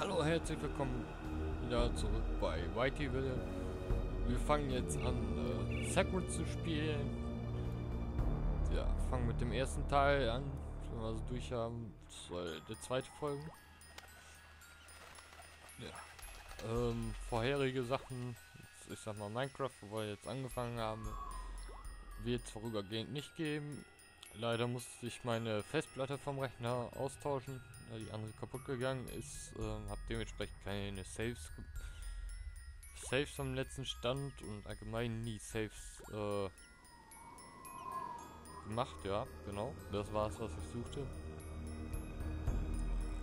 Hallo, herzlich willkommen wieder zurück bei Whiteyville. Wir fangen jetzt an, Sacred zu spielen. Ja, fangen mit dem ersten Teil an, wenn wir so durch haben. Das soll der zweite Folge. Ja. Vorherige Sachen, jetzt, ich sag mal Minecraft, wo wir jetzt angefangen haben, wird es vorübergehend nicht geben. Leider musste ich meine Festplatte vom Rechner austauschen, da die andere kaputt gegangen ist. Habe dementsprechend keine Saves am letzten Stand und allgemein nie Saves gemacht. Ja, genau. Das war es, was ich suchte.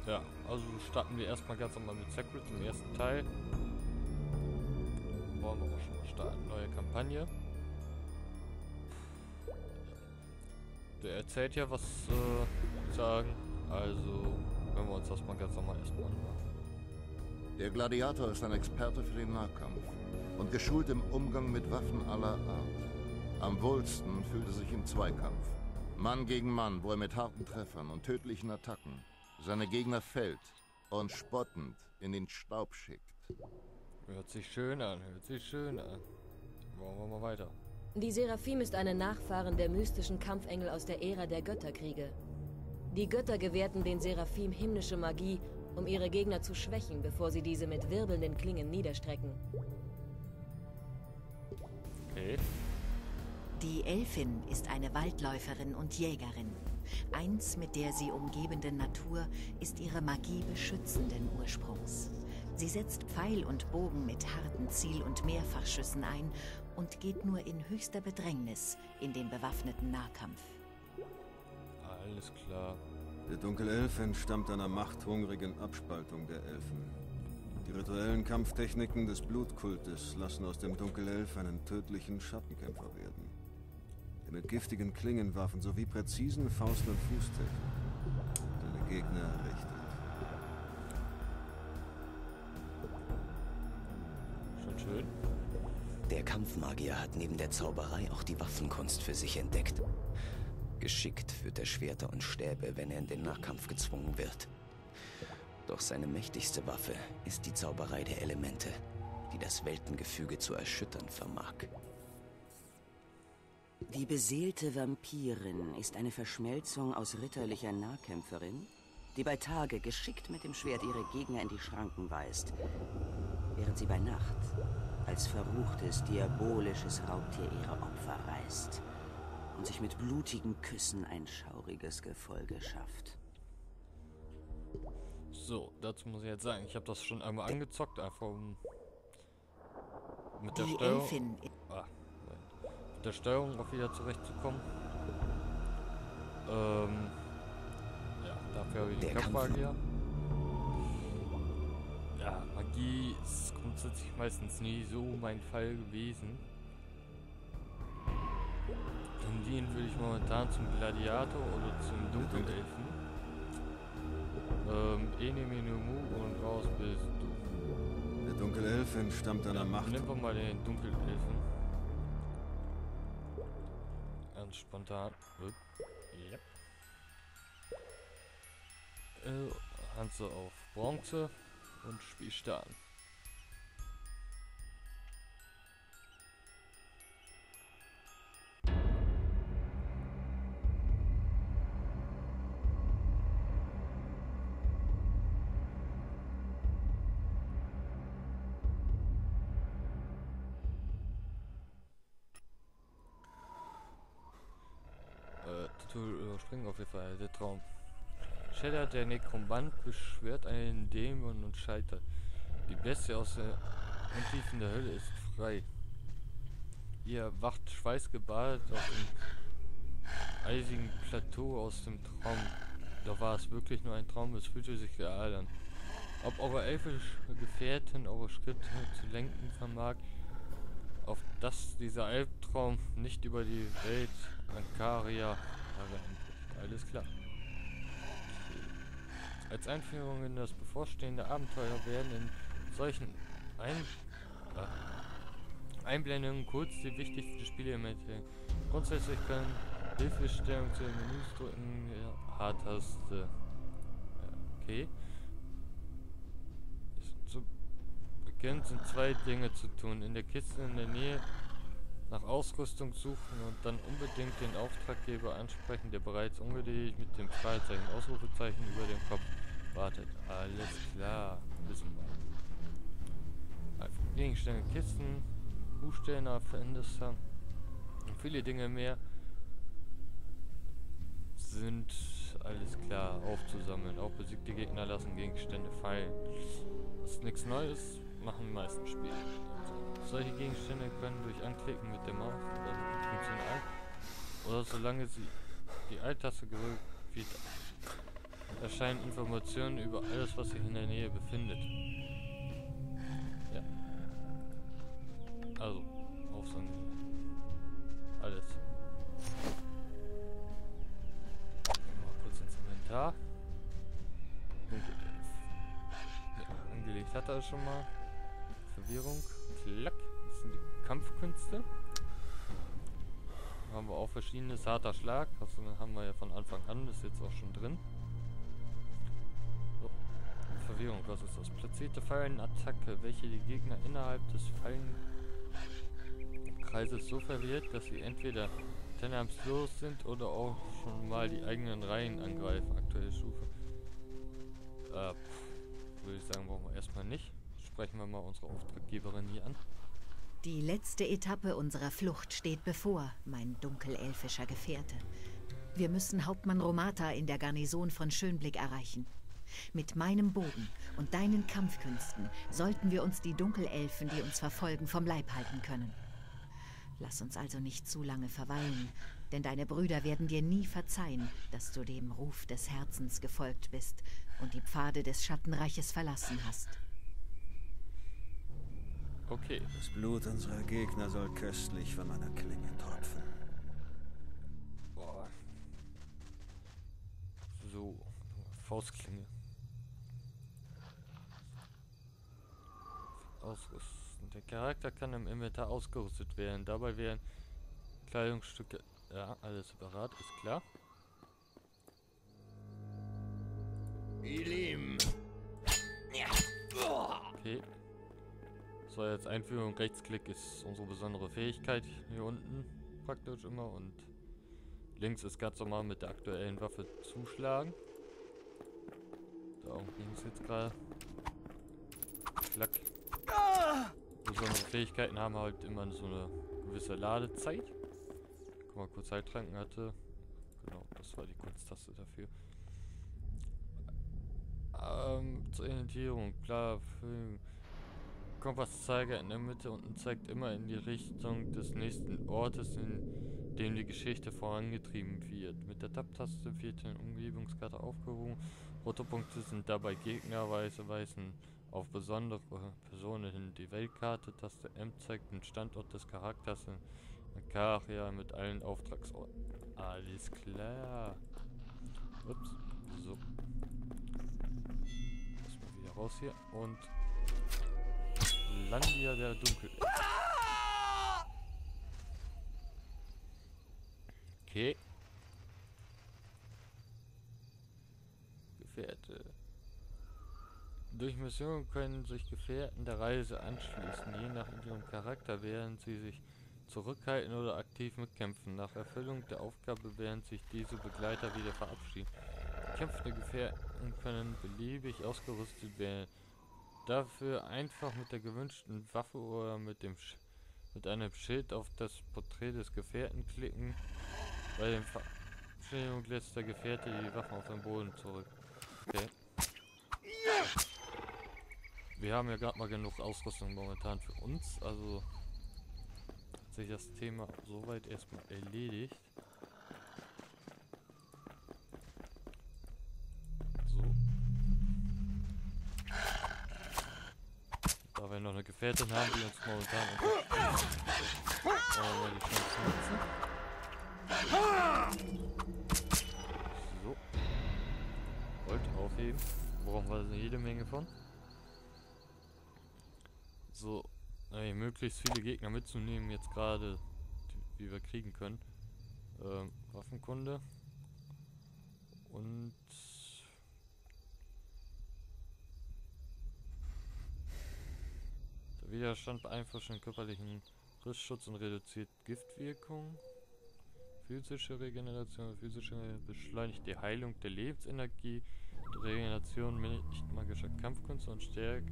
Ja, also starten wir erstmal ganz normal mit Sacred im ersten Teil. Wollen wir auch schon mal starten. Neue Kampagne. Der erzählt ja was sagen. Also, wenn wir uns das mal ganz normal erstmal anmachen. Der Gladiator ist ein Experte für den Nahkampf und geschult im Umgang mit Waffen aller Art. Am wohlsten fühlt er sich im Zweikampf. Mann gegen Mann, wo er mit harten Treffern und tödlichen Attacken seine Gegner fällt und spottend in den Staub schickt. Hört sich schön an, hört sich schön an. Wollen wir mal weiter. Die Seraphim ist eine Nachfahren der mystischen Kampfengel aus der Ära der Götterkriege. Die Götter gewährten den Seraphim himmlische Magie, um ihre Gegner zu schwächen, bevor sie diese mit wirbelnden Klingen niederstrecken. Okay. Die Elfin ist eine Waldläuferin und Jägerin. Eins mit der sie umgebenden Natur ist ihre Magie beschützenden Ursprungs. Sie setzt Pfeil und Bogen mit harten Ziel- und Mehrfachschüssen ein und geht nur in höchster Bedrängnis in den bewaffneten Nahkampf. Alles klar. Der Dunkelelf entstammt einer machthungrigen Abspaltung der Elfen. Die rituellen Kampftechniken des Blutkultes lassen aus dem Dunkelelf einen tödlichen Schattenkämpfer werden. Der mit giftigen Klingen warfen sowie präzisen Faust- und Fußtechniken seine Gegner errichtet. Schon schön. Der Kampfmagier hat neben der Zauberei auch die Waffenkunst für sich entdeckt. Geschickt führt er Schwerter und Stäbe, wenn er in den Nahkampf gezwungen wird. Doch seine mächtigste Waffe ist die Zauberei der Elemente, die das Weltengefüge zu erschüttern vermag. Die beseelte Vampirin ist eine Verschmelzung aus ritterlicher Nahkämpferin, die bei Tage geschickt mit dem Schwert ihre Gegner in die Schranken weist, während sie bei Nacht als verruchtes, diabolisches Raubtier ihre Opfer reißt und sich mit blutigen Küssen ein schauriges Gefolge schafft. So, dazu muss ich jetzt sagen, ich habe das schon einmal angezockt, einfach mit der Steuerung. Mit der Steuerung auch wieder zurechtzukommen. Ja, dafür habe ich den Kampfmagier. Ja, Magie ist grundsätzlich meistens nie so mein Fall gewesen. Tendieren würde ich momentan zum Gladiator oder zum Dunkelelfen. Enemy no move und raus bist du. Der Dunkelelf entstammt einer Macht. Nehmen wir mal den Dunkelelfen. Ganz spontan. Yep. Hanze auf Bronze und Spiel starten. Springen auf jeden Fall, der Traum. Shadow, der Nekrombant, beschwert einen Dämon und scheitert. Die Bestie aus den Untiefen der Hölle ist frei. Ihr wacht schweißgebadet auf dem eisigen Plateau aus dem Traum. Doch war es wirklich nur ein Traum, es fühlte sich real an. Ob eure elfische Gefährtin eure Schritte zu lenken vermag, auf dass dieser Albtraum nicht über die Welt Ankaria. Alles klar. Okay. Als Einführung in das bevorstehende Abenteuer werden in solchen Einblendungen kurz die wichtigsten Spielelemente. Grundsätzlich können Hilfestellung zu den Menüs drücken, H-Taste. Okay. Kind sind zwei Dinge zu tun. In der Kiste in der Nähe nach Ausrüstung suchen und dann unbedingt den Auftraggeber ansprechen, der bereits ungeduldig mit dem Fragezeichen, Ausrufezeichen über dem Kopf wartet. Alles klar, wissen wir. Gegenstände, Kisten, Buchständer, Veränderster und viele Dinge mehr sind alles klar aufzusammeln. Auch besiegte Gegner lassen Gegenstände fallen. Das ist nichts Neues, machen die meisten Spiele. Solche Gegenstände können durch Anklicken mit der Maus oder solange sie die Alt-Taste gerückt wird, erscheinen Informationen über alles, was sich in der Nähe befindet. Ja. Also, aufsammeln. Alles. Mal kurz ins Inventar. Ja, angelegt hat er schon mal. Verwirrung. Klack. Das sind die Kampfkünste. Da haben wir auch verschiedenes. Harter Schlag. Das haben wir ja von Anfang an. Das ist jetzt auch schon drin. So. Verwirrung. Was ist das? Platzierte Fallenattacke, welche die Gegner innerhalb des Fallenkreises so verwirrt, dass sie entweder tendenziell sind oder auch schon mal die eigenen Reihen angreifen. Aktuelle Stufe. Würde ich sagen, brauchen wir erstmal nicht. Sprechen wir mal unsere Auftraggeberin hier an. Die letzte Etappe unserer Flucht steht bevor, mein dunkelelfischer Gefährte. Wir müssen Hauptmann Romata in der Garnison von Schönblick erreichen. Mit meinem Bogen und deinen Kampfkünsten sollten wir uns die Dunkelelfen, die uns verfolgen, vom Leib halten können. Lass uns also nicht zu lange verweilen, denn deine Brüder werden dir nie verzeihen, dass du dem Ruf des Herzens gefolgt bist und die Pfade des Schattenreiches verlassen hast. Okay. Das Blut unserer Gegner soll köstlich von meiner Klinge tropfen. Boah. So, Faustklinge. Ausrüsten. Der Charakter kann im Inventar ausgerüstet werden. Dabei werden Kleidungsstücke... Ja, alles separat, ist klar. Okay. So, jetzt Einführung, Rechtsklick ist unsere besondere Fähigkeit hier unten praktisch immer und links ist ganz normal mit der aktuellen Waffe zuschlagen. Da unten links jetzt gerade. Klack. Besondere Fähigkeiten haben halt immer so eine gewisse Ladezeit. Guck mal, kurz Zeit tranken hatte. Genau, das war die Kurztaste dafür. Zur Orientierung, klar, Film. Kompasszeiger in der Mitte unten zeigt immer in die Richtung des nächsten Ortes, in dem die Geschichte vorangetrieben wird. Mit der Tab-Taste wird die Umgebungskarte aufgehoben. Rote Punkte sind dabei Gegner, weiße weisen auf besondere Personen hin. Die Weltkarte, Taste M zeigt den Standort des Charakters in Ankaria mit allen Auftragsorten. Alles klar. Ups, so. Lass mal wieder raus hier und... Landia der Dunkel. Okay. Gefährte. Durch Missionen können sich Gefährten der Reise anschließen. Je nach ihrem Charakter werden sie sich zurückhalten oder aktiv mitkämpfen. Nach Erfüllung der Aufgabe werden sich diese Begleiter wieder verabschieden. Kämpfende Gefährten können beliebig ausgerüstet werden. Dafür einfach mit der gewünschten Waffe oder mit einem Schild auf das Porträt des Gefährten klicken. Bei der Verabschiedung lässt der Gefährte die Waffen auf den Boden zurück. Okay. Wir haben ja gerade mal genug Ausrüstung momentan für uns, also hat sich das Thema soweit erstmal erledigt. Wenn wir noch eine Gefährtin haben, die uns momentan unterstützt. So. Gold aufheben. Brauchen wir also jede Menge von. So. Möglichst viele Gegner mitzunehmen, jetzt gerade, die wir kriegen können. Waffenkunde. Und... Widerstand beeinflusst den körperlichen Rissschutz und reduziert Giftwirkung. Physische Regeneration, physische beschleunigt die Heilung der Lebensenergie, die Regeneration nicht magischer Kampfkunst und Stärke,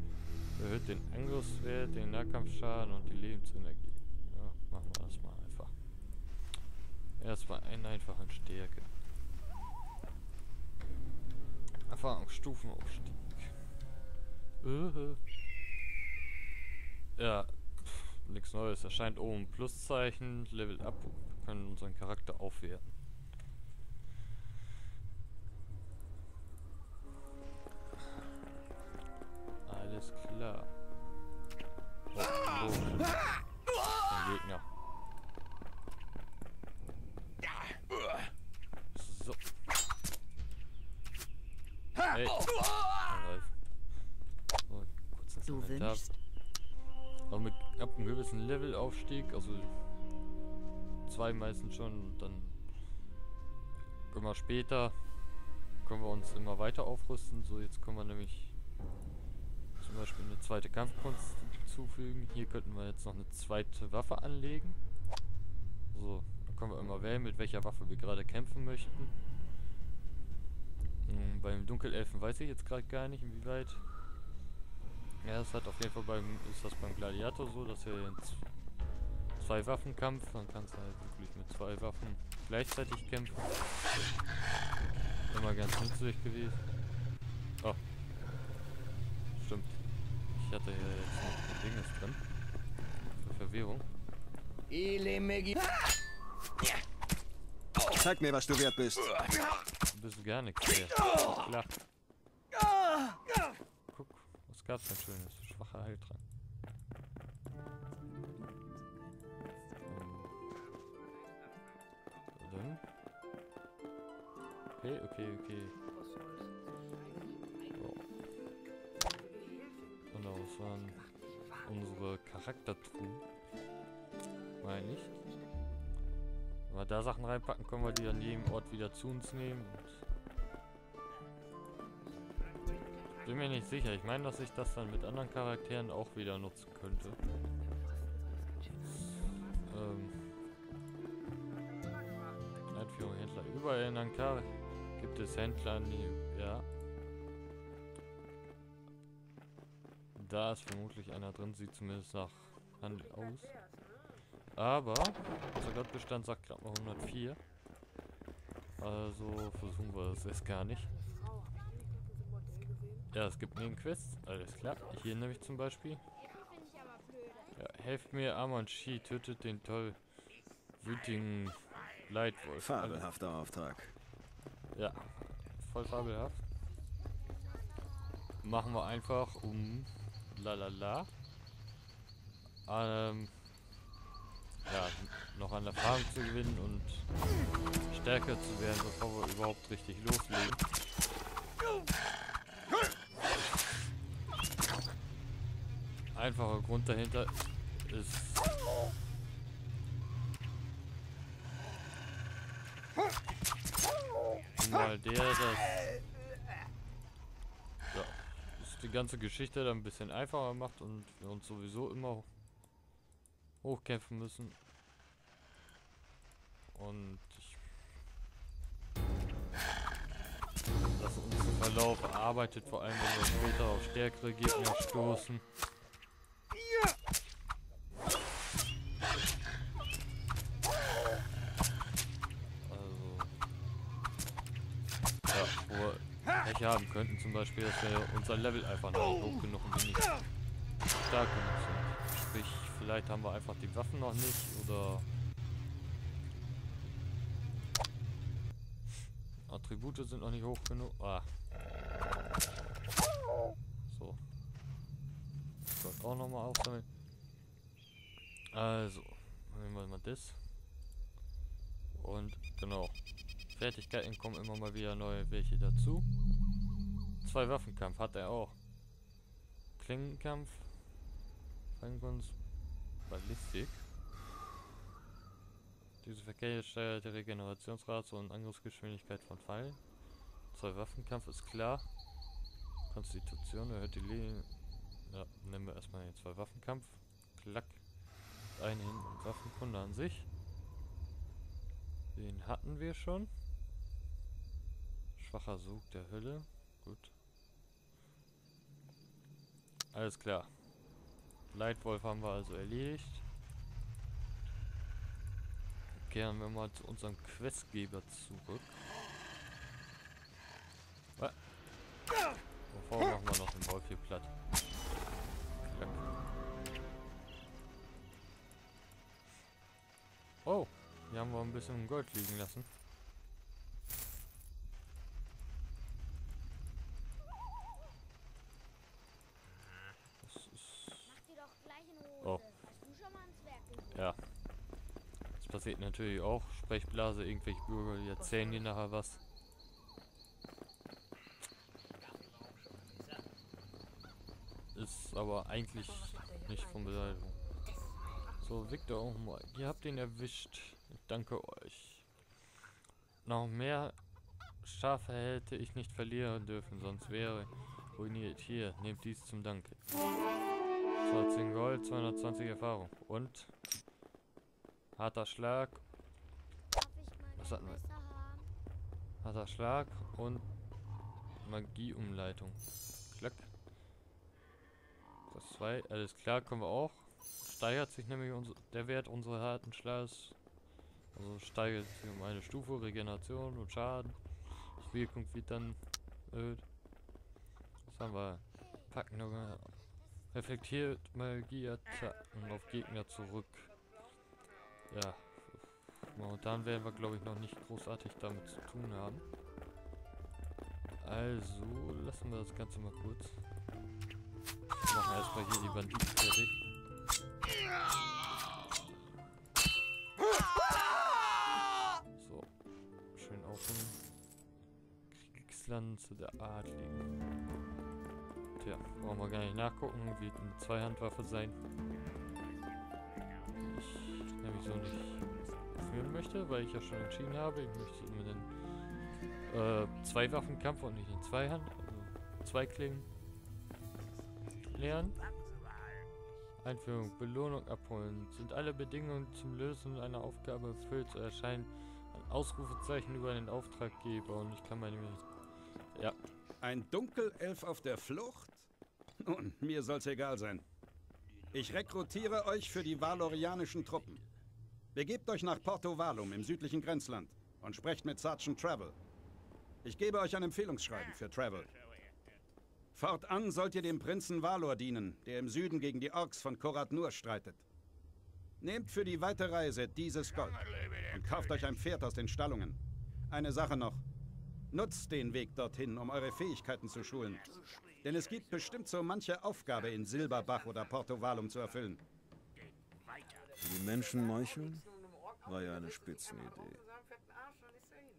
erhöht den Angriffswert, den Nahkampfschaden und die Lebensenergie. Ja, machen wir das mal einfach. Erstmal einen einfachen Stärke. Erfahrungsstufenaufstieg. Ja, nichts Neues. Erscheint oben Pluszeichen, Level Up. Wir können unseren Charakter aufwerten. Alles klar. Ein Gegner. So. Hey. So, kurz ins Inventar. Aber mit ab einem gewissen Levelaufstieg, also zwei meistens schon, und dann immer später können wir uns immer weiter aufrüsten. So, jetzt können wir nämlich zum Beispiel eine zweite Kampfkunst hinzufügen. Hier könnten wir jetzt noch eine zweite Waffe anlegen. So, dann können wir immer wählen, mit welcher Waffe wir gerade kämpfen möchten. Beim Dunkelelfen weiß ich jetzt gerade gar nicht, inwieweit. Ja, das hat auf jeden Fall beim Gladiator so, dass er jetzt zwei Waffenkampf, dann kannst du halt wirklich mit zwei Waffen gleichzeitig kämpfen. Immer ganz nützlich gewesen. Oh. Stimmt. Ich hatte ja jetzt noch ein Ding drin. Für Verwirrung. Zeig mir, was du wert bist. Du bist gar nichts wert. Klar. Guck, was gab's denn Schönes? Schwacher Heiltrank. Okay. So. Genau, das waren unsere Charaktertruhen. Meine ich. Wenn wir da Sachen reinpacken, können wir die an jedem Ort wieder zu uns nehmen. Und bin mir nicht sicher. Ich meine, dass ich das dann mit anderen Charakteren auch wieder nutzen könnte. Einführung Händler. Überall in Ankaria gibt es Händler, die, ja. Da ist vermutlich einer drin, sieht zumindest nach Handel aus. Aber unser Gottbestand sagt gerade mal 104. Also versuchen wir das erst gar nicht. Ja, es gibt Nebenquests. Alles klar. Hier nämlich zum Beispiel. Ja, helft mir, Amon Shi, tötet den tollwütigen Leitwolf. Fabelhafter Auftrag. Ja, voll fabelhaft. Machen wir einfach um lalala. Ja, noch an Erfahrung zu gewinnen und stärker zu werden, bevor wir überhaupt richtig loslegen. Einfacher Grund dahinter ist, mal der, dass ja, das die ganze Geschichte dann ein bisschen einfacher macht und wir uns sowieso immer hochkämpfen müssen. Und das unseren Verlauf erarbeitet, vor allem wenn wir später auf stärkere Gegner stoßen. Also, ja, wo wir haben könnten zum Beispiel, dass wir unser Level einfach noch nicht hoch genug und nicht stark genug sind. Sprich, vielleicht haben wir einfach die Waffen noch nicht, oder Attribute sind noch nicht hoch genug. Ah. So. Das kommt auch nochmal auf damit. Also, nehmen wir mal das. Und genau. Fertigkeiten kommen immer mal wieder neue welche dazu. Zwei Waffenkampf hat er auch. Klingenkampf. Fangkunst. Ballistik. Diese Verkehr steuert die Regenerationsrate und Angriffsgeschwindigkeit von Pfeilen. Zwei Waffenkampf ist klar. Konstitution erhöht die Ja, nehmen wir erstmal jetzt zwei Waffenkampf. Klack. Einen hin und Waffenkunde an sich. Den hatten wir schon. Schwacher Sog der Hölle. Gut. Alles klar. Leitwolf haben wir also erledigt. Kehren wir mal zu unserem Questgeber zurück. Bevor machen wir noch den Wolf hier platt. Klack. Oh, hier haben wir ein bisschen Gold liegen lassen. Oh. Ja. Das passiert natürlich auch. Sprechblase, irgendwelche Bürger, die erzählen dir nachher was. Ist aber eigentlich nicht von Bedeutung. So, Victor, oh mein, ihr habt ihn erwischt. Ich danke euch. Noch mehr Schafe hätte ich nicht verlieren dürfen, sonst wäre ruiniert. Hier, nehmt dies zum Danke. 14 Gold, 220 Erfahrung und harter Schlag. Was hatten wir? Harter Schlag und Magieumleitung. Klack. Das 2, alles klar, können wir auch. Steigert sich nämlich der Wert unserer harten Schlags. Also steigert sich um eine Stufe, Regeneration und Schaden. Die Wirkung wird dann erhöht. Was haben wir? Packen wir. Reflektiert Magieattacken auf Gegner zurück. Ja, momentan werden wir, glaube ich, noch nicht großartig damit zu tun haben. Also, lassen wir das Ganze mal kurz. Wir machen erstmal hier die Banditen fertig. So, schön aufnehmen. Kriegslanze der Adligen. Ja, brauchen wir gar nicht nachgucken, wird eine Zweihandwaffe sein. Ich nämlich so nicht führen möchte, weil ich ja schon entschieden habe, ich möchte mit den Zweiwaffenkampf und nicht den Zweihand, also Zweiklingen lernen. Einführung, Belohnung abholen. Sind alle Bedingungen zum Lösen einer Aufgabe erfüllt, so erscheint ein Ausrufezeichen über den Auftraggeber und ich kann meine... Ja. Ein Dunkelelf auf der Flucht? Nun, mir soll's egal sein. Ich rekrutiere euch für die Valorianischen Truppen. Begebt euch nach Porto Valum im südlichen Grenzland und sprecht mit Sergeant Travel. Ich gebe euch ein Empfehlungsschreiben für Travel. Fortan sollt ihr dem Prinzen Valor dienen, der im Süden gegen die Orks von Koratnur streitet. Nehmt für die weite Reise dieses Gold und kauft euch ein Pferd aus den Stallungen. Eine Sache noch. Nutzt den Weg dorthin, um eure Fähigkeiten zu schulen. Denn es gibt bestimmt so manche Aufgabe in Silberbach oder Porto Valum zu erfüllen. Die Menschen meucheln? War ja eine Spitzenidee.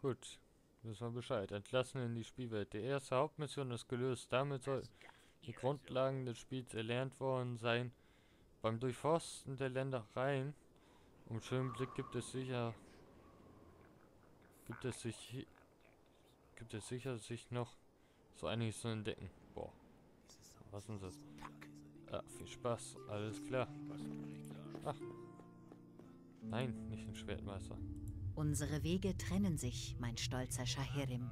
Gut, wissen wir Bescheid. Entlassen in die Spielwelt. Die erste Hauptmission ist gelöst. Damit soll die Grundlagen des Spiels erlernt worden sein. Beim Durchforsten der Ländereien, um Schönblick gibt es sicher noch so einiges zu entdecken. Boah, was ist das? Ah, viel Spaß, alles klar. Ach, nein, nicht den Schwertmeister. Unsere Wege trennen sich, mein stolzer Schaherim.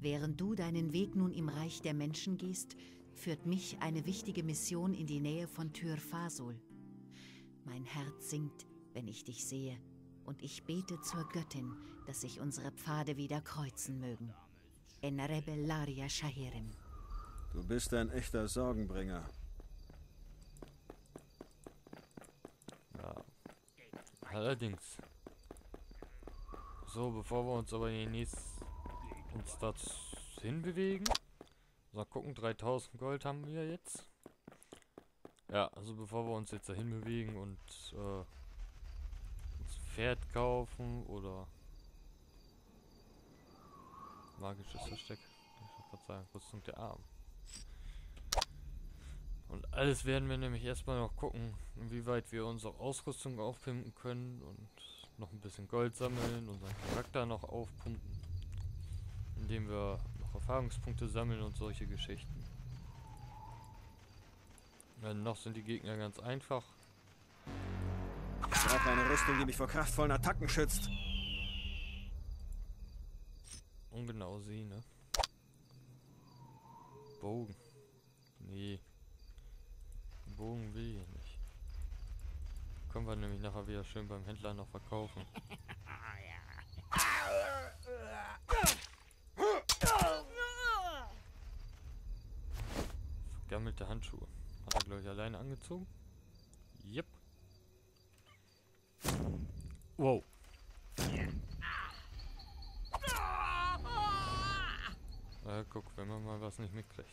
Während du deinen Weg nun im Reich der Menschen gehst, führt mich eine wichtige Mission in die Nähe von Tyrfasul. Mein Herz sinkt, wenn ich dich sehe. Und ich bete zur Göttin, dass sich unsere Pfade wieder kreuzen mögen. Enrebellaria Shahirim. Du bist ein echter Sorgenbringer. Ja. Allerdings. So, bevor wir uns aber uns dazu hinbewegen. So, gucken, 3000 Gold haben wir jetzt. Ja, also bevor wir uns jetzt dahin bewegen und Pferd kaufen oder magisches Versteck. Ich wollte gerade sagen, Rüstung der Armen. Und alles werden wir nämlich erstmal noch gucken, inwieweit wir unsere Ausrüstung aufpimpen können und noch ein bisschen Gold sammeln, unseren Charakter noch aufpumpen, indem wir noch Erfahrungspunkte sammeln und solche Geschichten. Noch sind die Gegner ganz einfach. Ich brauche eine Rüstung, die mich vor kraftvollen Attacken schützt. Und genau sie, ne? Bogen. Nee. Bogen will ich nicht. Können wir nämlich nachher wieder schön beim Händler noch verkaufen. Vergammelte Handschuhe. Hat er, glaube ich, alleine angezogen? Yep. Wow. Guck, wenn man mal was nicht mitkriegt.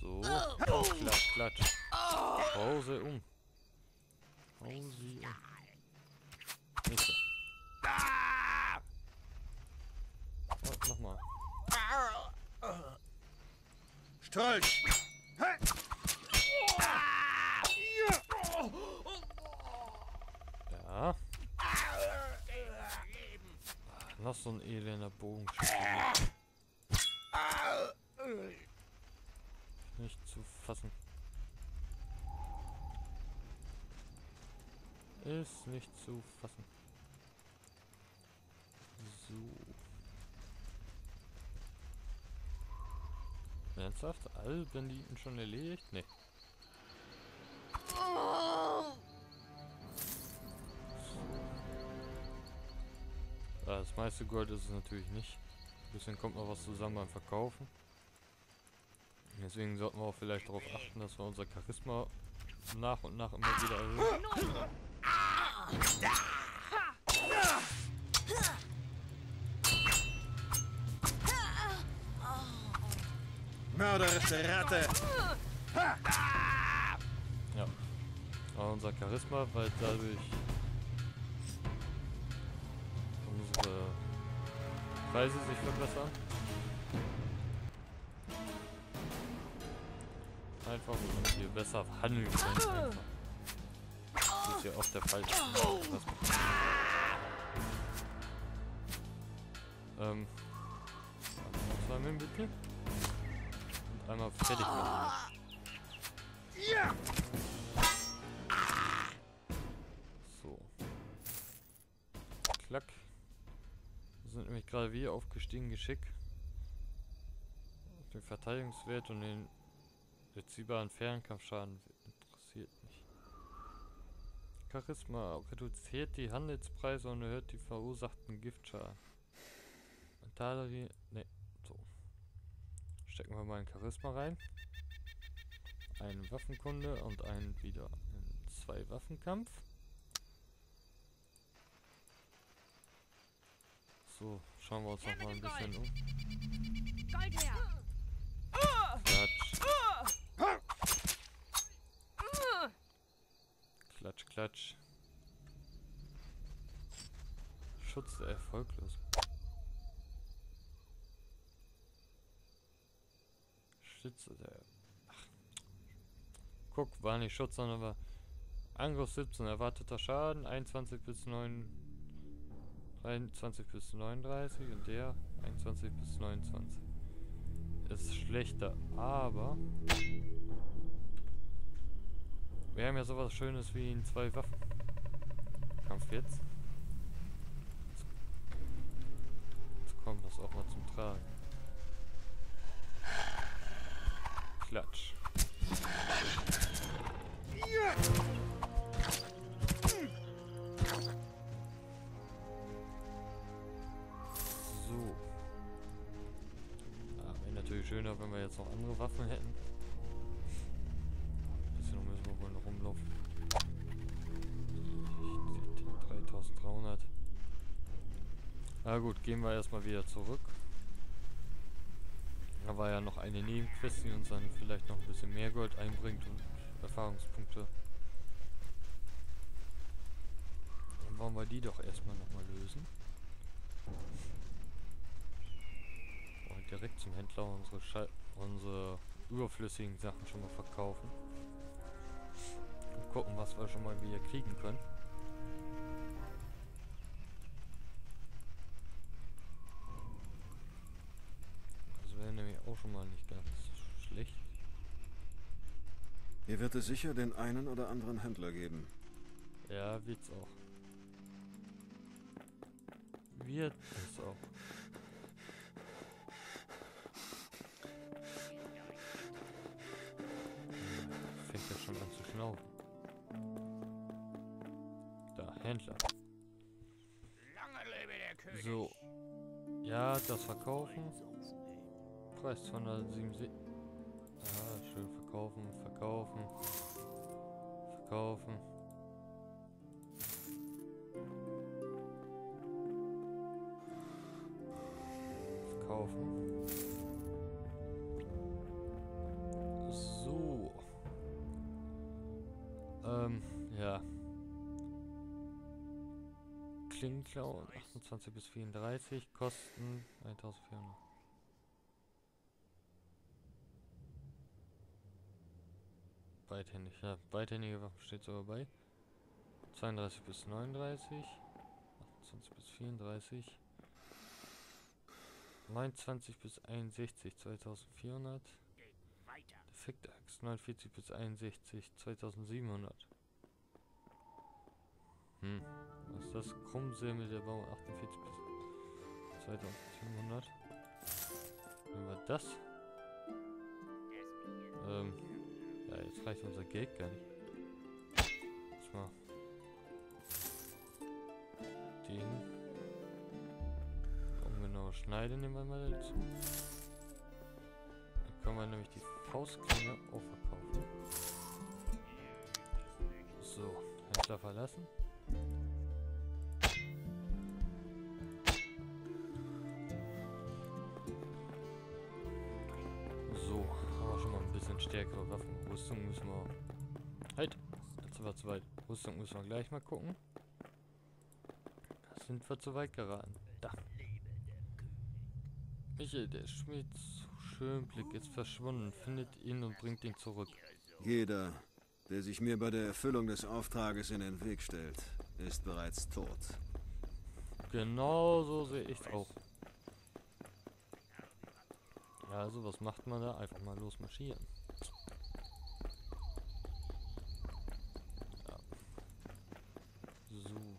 So. Klatsch, klatsch. Hau sie um. Hau sie um. Nicht so. Und nochmal. Stolz! Ja. Noch so ein elender Bogenschläger. Nicht zu fassen. Ist nicht zu fassen. So. Ernsthaft? Alle Banditen schon erledigt? Nee. Das meiste Gold ist es natürlich nicht. Ein bisschen kommt noch was zusammen beim Verkaufen. Deswegen sollten wir auch vielleicht darauf achten, dass wir unser Charisma nach und nach immer wieder erhöhen. Mörderische Ratte! Ja. Aber unser Charisma, weil dadurch unsere Preise sich verbessern. Einfach und wir besser handeln können. Das ist ja oft der Fall. Zweimal bitte. Und einmal fertig machen. So. Klack. Wir sind nämlich gerade wieder auf gestiegen Geschick. Den Verteidigungswert und den erzielbaren Fernkampfschaden interessiert mich. Charisma reduziert die Handelspreise und erhöht die verursachten Giftschaden. Mentalerie. Ne, so. Stecken wir mal in Charisma rein. Einen Waffenkunde und einen wieder in zwei Waffenkampf. So, schauen wir uns noch mal ein bisschen um. Gold her! Klatsch, klatsch. Schutz erfolglos. Schütze der... Ach. Guck, war nicht Schutz, sondern war... Angriff 17, erwarteter Schaden, 21 bis 39 und der 21 bis 29. Ist schlechter, aber... Wir haben ja sowas Schönes wie in zwei Waffen. Kampf jetzt. Jetzt kommt das auch mal zum Tragen. Klatsch. So. Ah, wäre natürlich schöner, wenn wir jetzt noch andere Waffen hätten. Rumlaufen. 3300. Na gut, gehen wir erstmal wieder zurück. Da war ja noch eine Nebenquest, die uns dann vielleicht noch ein bisschen mehr Gold einbringt und Erfahrungspunkte. Dann wollen wir die doch erstmal nochmal lösen. Und direkt zum Händler unsere überflüssigen Sachen schon mal verkaufen. Gucken, was wir schon mal wieder kriegen können. schon mal nicht ganz schlecht. Hier wird es sicher den einen oder anderen Händler geben. Ja, wird's auch. Wird es auch. Fängt ja schon an zu schnaufen. Da, Händler. Lange lebe der König. So. Ja, das verkaufen. Preis 277. Ah, schön verkaufen, verkaufen. Verkaufen. Verkaufen. So. Ja. Klingenklauen 28 bis 34, Kosten 1400. Beidhändig, ja, beidhändige Waffen steht sogar bei. 32 bis 39, 28 bis 34, 29 bis 61, 2400. Defekte Axt 49 bis 61, 2700. Hm, was ist das? Krummsäbel der Bauer 48 bis 2700. Nehmen wir das. Ja, jetzt reicht unser Geld gar nicht. Jetzt mal. Den. Ungenaue Schneide nehmen wir mal dazu. Dann können wir nämlich die Faustklinge auch verkaufen. So, Händler verlassen. So, haben wir schon mal ein bisschen stärkere Waffen. Rüstung müssen wir... Halt! Jetzt war zu weit. Rüstung müssen wir gleich mal gucken. Da sind wir zu weit geraten. Da! Michael, der Schmied zu Schönblick ist verschwunden. Findet ihn und bringt ihn zurück. Jeder, der sich mir bei der Erfüllung des Auftrages in den Weg stellt, ist bereits tot. Genau so sehe ich es auch. Ja, also was macht man da? Einfach mal losmarschieren. Ja. So.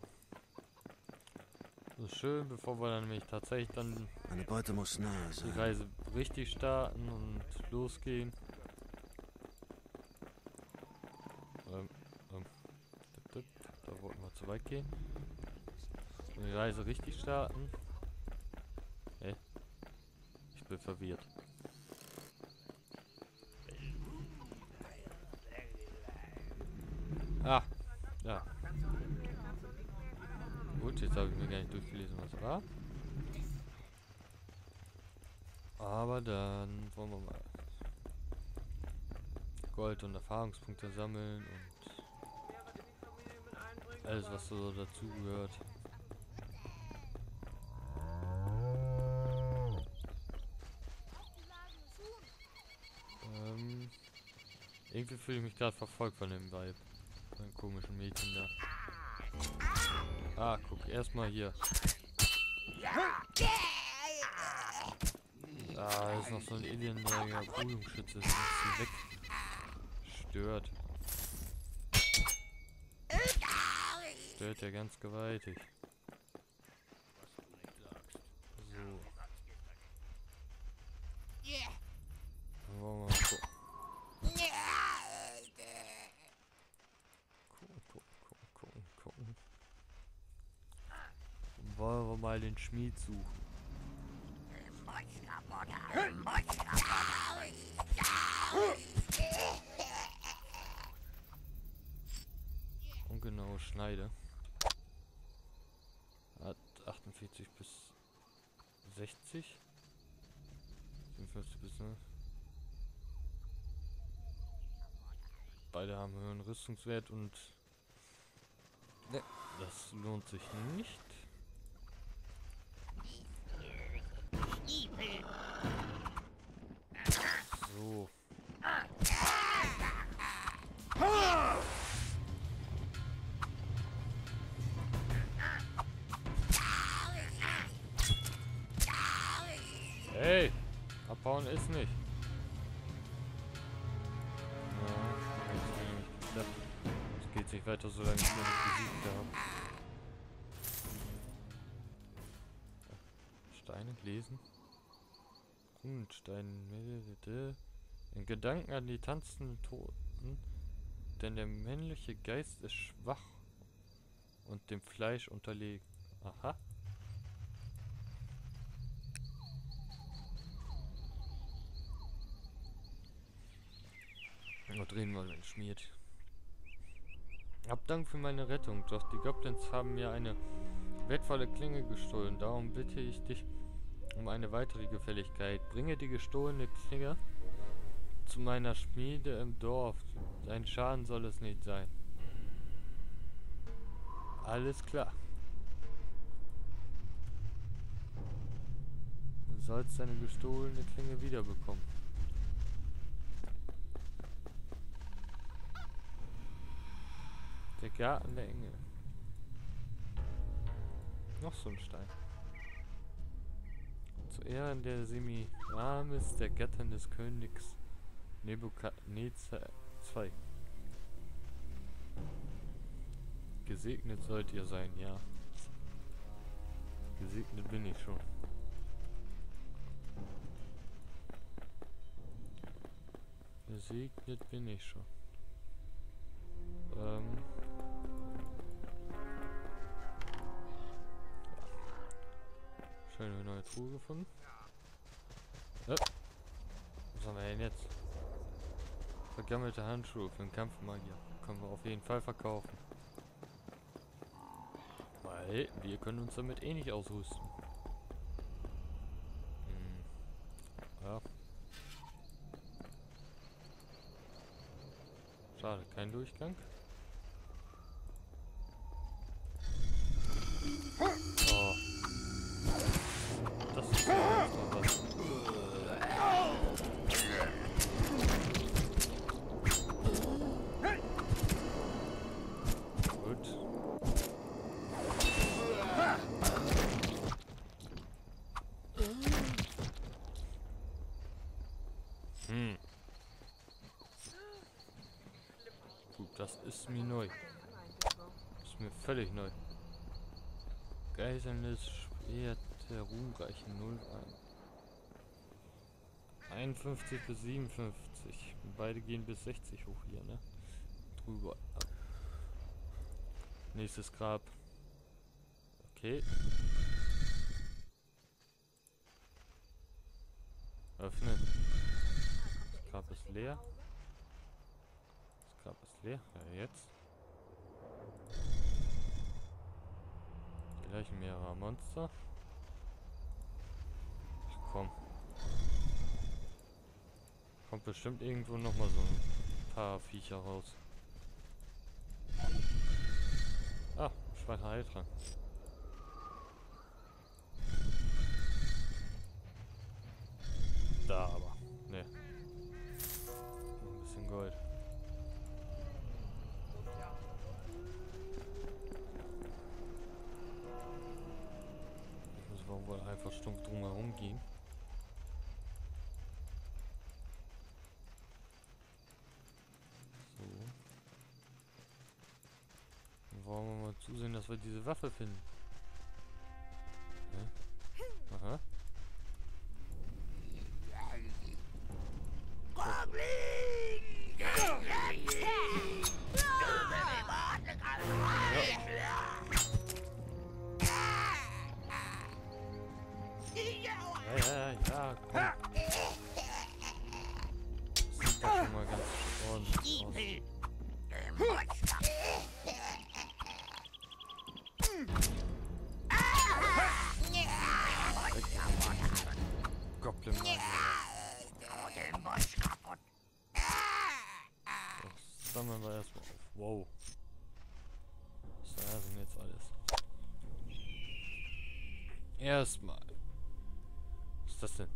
So schön, bevor wir dann nämlich tatsächlich dann... Meine Beute muss nahe sein. ...die Reise richtig starten und losgehen. Da wollten wir zu weit gehen. Und die Reise richtig starten. Hey. Ich bin verwirrt. Ah. Ja. Gut, jetzt habe ich mir gar nicht durchgelesen, was war. Aber dann wollen wir mal Gold und Erfahrungspunkte sammeln und alles, was so dazu gehört. Irgendwie fühle ich mich gerade verfolgt von dem Weib. Von dem komischen Mädchen da. Ah, guck, erstmal hier. Da ist noch so ein Alien, der ja Brüdungsschütze ist. Weg. Stört. Stört ja ganz gewaltig. So. Dann wollen wir mal gucken. Gucken. Dann wollen wir mal den Schmied suchen. Ungenaue Schneide. Hat 48 bis 60. 55 bis, ne? Beide haben höheren Rüstungswert und... Ne, das lohnt sich nicht. So. Hey, abhauen ist nicht. weiter, solange ich noch nicht besiegt habe. Steine lesen. Runenstein. In Gedanken an die tanzenden Toten, denn der männliche Geist ist schwach und dem Fleisch unterlegen. Aha. Nur drehen wir den Schmied. Hab Dank für meine Rettung, doch die Goblins haben mir eine wertvolle Klinge gestohlen. Darum bitte ich dich um eine weitere Gefälligkeit. Bringe die gestohlene Klinge zu meiner Schmiede im Dorf. Dein Schaden soll es nicht sein. Alles klar. Du sollst deine gestohlene Klinge wiederbekommen. Der Garten der Engel. Noch so ein Stein. Zu Ehren der Semiramis, der Gattin des Königs Nebukadnezar II. Gesegnet sollt ihr sein, ja. Gesegnet bin ich schon. Gesegnet bin ich schon. Schöne neue Truhe gefunden. Ja. Was haben wir denn jetzt? Vergammelte Handschuhe für den Kampfmagier. Können wir auf jeden Fall verkaufen. Weil wir können uns damit eh nicht ausrüsten. Hm. Ja. Schade, kein Durchgang. Das ist mir neu. Das ist mir völlig neu. Geiselndes Schwert der ruhmreichen 51 bis 57. Beide gehen bis 60 hoch hier, ne? Drüber. Nächstes Grab. Okay. Öffnen. Das Grab ist leer. Grab ist leer. Ja, jetzt. Die Leichen mehrerer Monster. Ach komm. Kommt bestimmt irgendwo nochmal so ein paar Viecher raus. Ah, Schweine Heiltrank. Da aber. Ne. Ein bisschen Gold. Wollen wir einfach stumpf drumherum gehen. So. Dann wollen wir mal zusehen, dass wir diese Waffe finden. Hä? Aha. Ja, komm. Das sieht doch schon mal ganz ordentlich aus. Goblin. Das sammeln wir erstmal auf. Wow. Was da sind jetzt alles? Erstmal. Was ist das denn?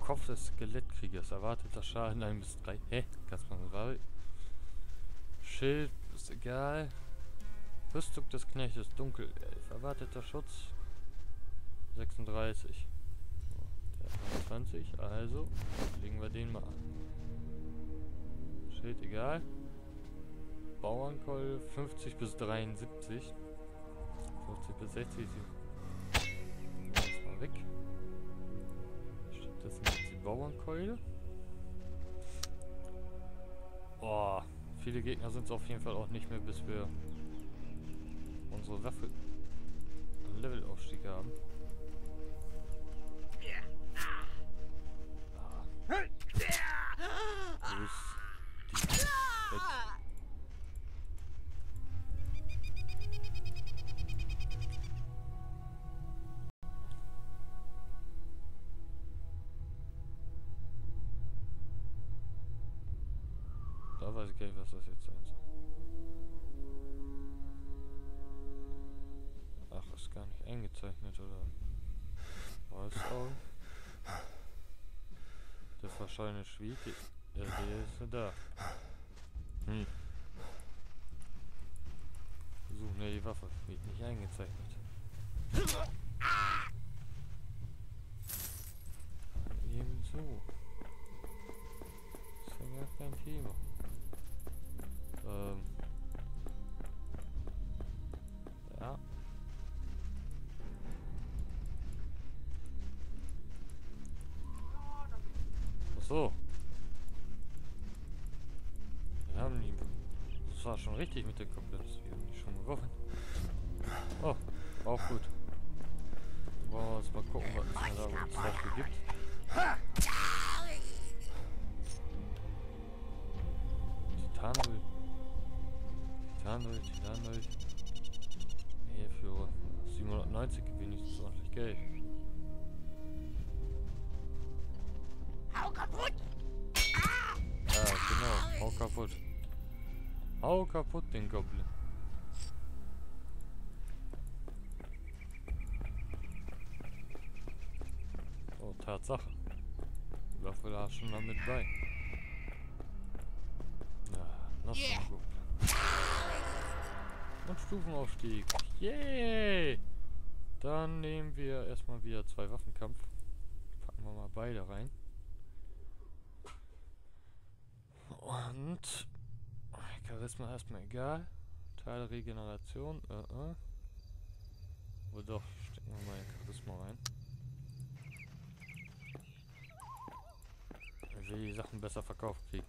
Kopf des Skelettkriegers. Erwarteter Schaden 1 bis 3. Hä? Ganz normal. Schild ist egal. Rüstung des Knechtes dunkel. Erwarteter Schutz 36. So, der 20. Also legen wir den mal an. Schild egal. Bauernkoll 50 bis 73. 50 bis 60. Das mal weg. Das sind jetzt die Bauernkeule. Oh, viele Gegner sind es auf jeden Fall auch nicht mehr, bis wir unsere Waffe einen Levelaufstieg haben. Da weiß ich gar nicht, was das jetzt sein soll. Ach, ist gar nicht eingezeichnet, oder? Weiß auch. Der verschollene Schwieg, der ist ja da. Hm. Suchen wir die Waffe. Wird nicht eingezeichnet. Eben so. Das ist ja gar kein Thema. Ja. Achso. Wir haben die. Das war schon richtig mit den Koppels. Wir haben die schon geworfen. Oh, auch gut. Dann wollen wir uns mal gucken, was es da dafür gibt. Titanöl. Titanöl. Hier für 790 wenigstens ordentlich Geld. Hau kaputt! Ja, genau. Hau kaputt. Hau kaputt den Goblin. Oh, Tatsache. Die Waffe da schon mal mit bei. Noch so ein Goblin. Und Stufenaufstieg. Yay! Dann nehmen wir erstmal wieder 2 Waffenkampf. Packen wir mal beide rein. Und Charisma erstmal egal. Teilregeneration. Oder doch, stecken wir mal in Charisma rein. Ich will die Sachen besser verkauft kriegen.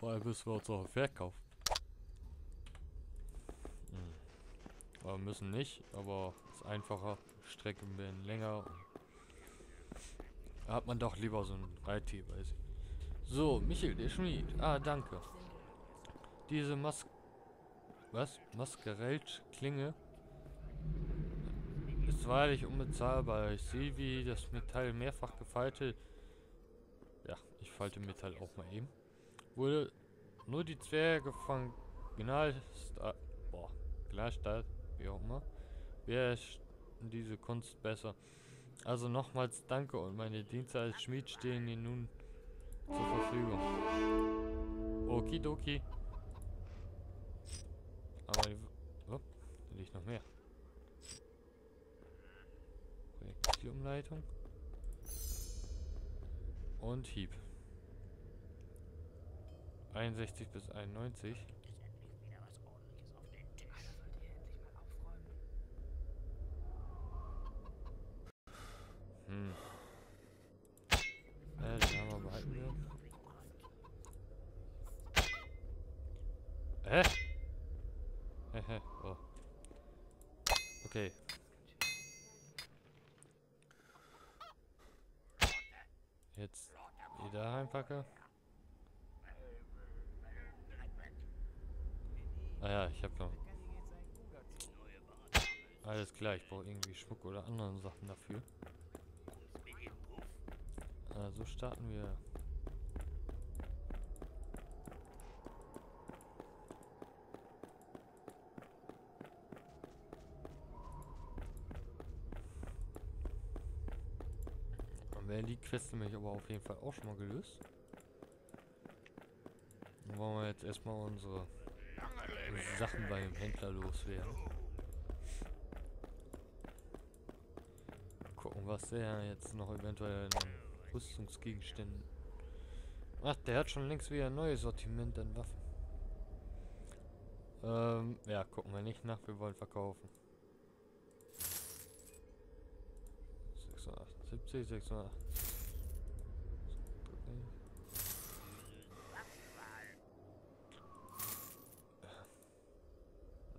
Vor allem müssen wir uns auch verkaufen. Hm. Aber wir müssen nicht, aber es ist einfacher. Strecken wir länger. Da hat man doch lieber so ein Reittier bei sich. So, Michel, der Schmied. Ah, danke. Diese Maskerell-Klinge ist wahrlich unbezahlbar. Ich sehe, wie das Metall mehrfach gefaltet. Ja, ich falte Metall auch mal eben. Wurde nur die Zwerge von Ginalsta, wie auch immer, beherrschten diese Kunst besser. Also nochmals danke und meine Dienste als Schmied stehen Ihnen nun zur Verfügung. Okidoki. Aber da liegt noch mehr. Projektilumleitung. Und Hieb. 61 bis 91. Hm. Den haben wir behalten. Hä? Hehe, oh. Okay. Jetzt die da reinpacke. Ah ja, ich hab noch. Alles klar, ich brauche irgendwie Schmuck oder anderen Sachen dafür. Also starten wir. Dann wäre die Quest nämlich aber auf jeden Fall auch schon mal gelöst. Dann wollen wir jetzt erstmal unsere Sachen beim Händler loswerden. Gucken, was der jetzt noch eventuell Rüstungsgegenständen. Ach, der hat schon längst wieder ein neues Sortiment an Waffen. Ja, gucken wir nicht nach, wir wollen verkaufen. 678, 680.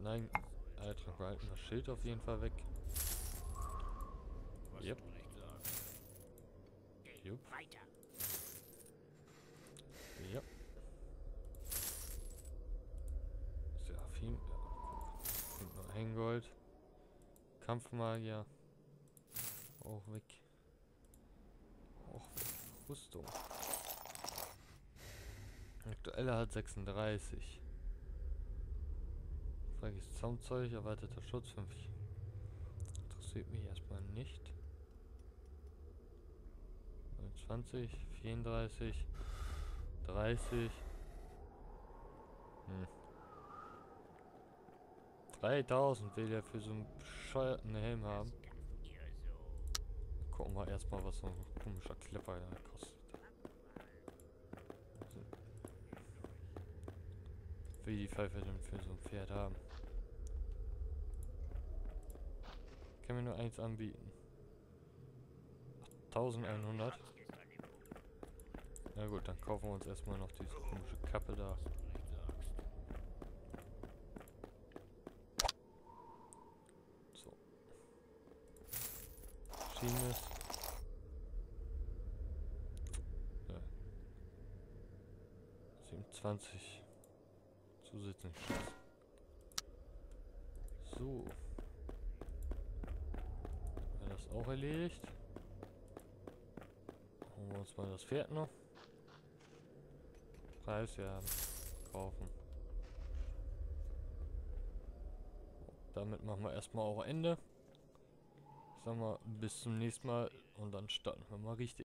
Nein, Alter, wir halten das Schild auf jeden Fall weg. Yep. Jupp. Ja. Seraphim. Und noch Hängold. Kampfmagier. Auch weg. Auch weg. Rüstung. Aktueller hat 36. Freiges Zaumzeug, erweiterter Schutz 5. Interessiert mich erstmal nicht. 29, 34, 30. 3000 will er für so einen bescheuerten Helm haben. Gucken wir erstmal, was so ein komischer Klepper da kostet. Will die Pfeife denn für so ein Pferd haben? Kann mir nur eins anbieten. 1100. Na gut, dann kaufen wir uns erstmal noch diese komische Kappe da. So. Schienen ist. Ja. 27. Zusätzlich. So. Wäre das auch erledigt? Holen wir uns mal das Pferd noch. Preis, ja. Kaufen. Damit machen wir erstmal auch Ende. Sagen wir bis zum nächsten Mal und dann starten wir mal richtig.